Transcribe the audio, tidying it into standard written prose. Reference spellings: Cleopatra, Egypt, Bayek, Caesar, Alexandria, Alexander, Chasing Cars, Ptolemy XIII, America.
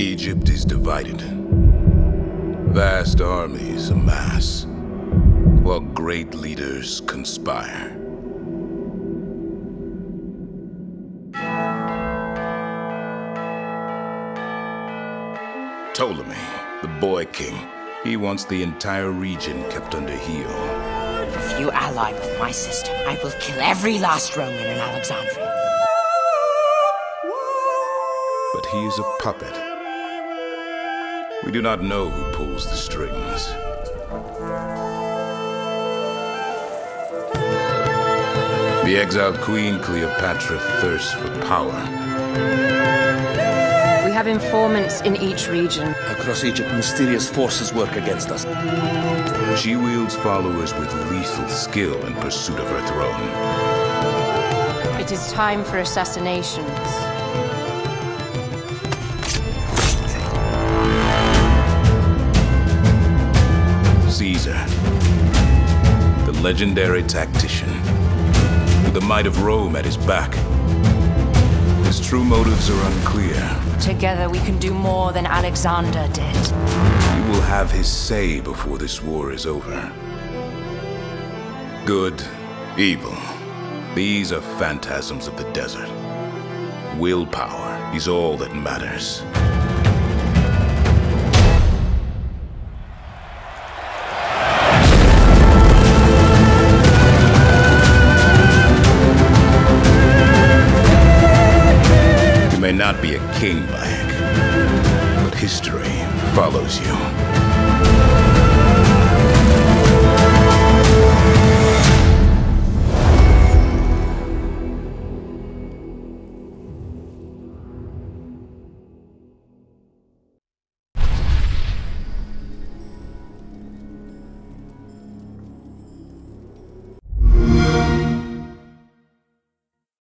Egypt is divided. Vast armies amass, while great leaders conspire. Ptolemy, the boy king, he wants the entire region kept under heel. If you ally with my sister, I will kill every last Roman in Alexandria. But he is a puppet. We do not know who pulls the strings. The exiled queen Cleopatra thirsts for power. We have informants in each region. Across Egypt, mysterious forces work against us. She wields followers with lethal skill in pursuit of her throne. It is time for assassinations. Caesar, the legendary tactician, with the might of Rome at his back. His true motives are unclear. Together we can do more than Alexander did. He will have his say before this war is over. Good, evil. These are phantasms of the desert. Willpower is all that matters. You may not be a king, Bayek, but history follows you.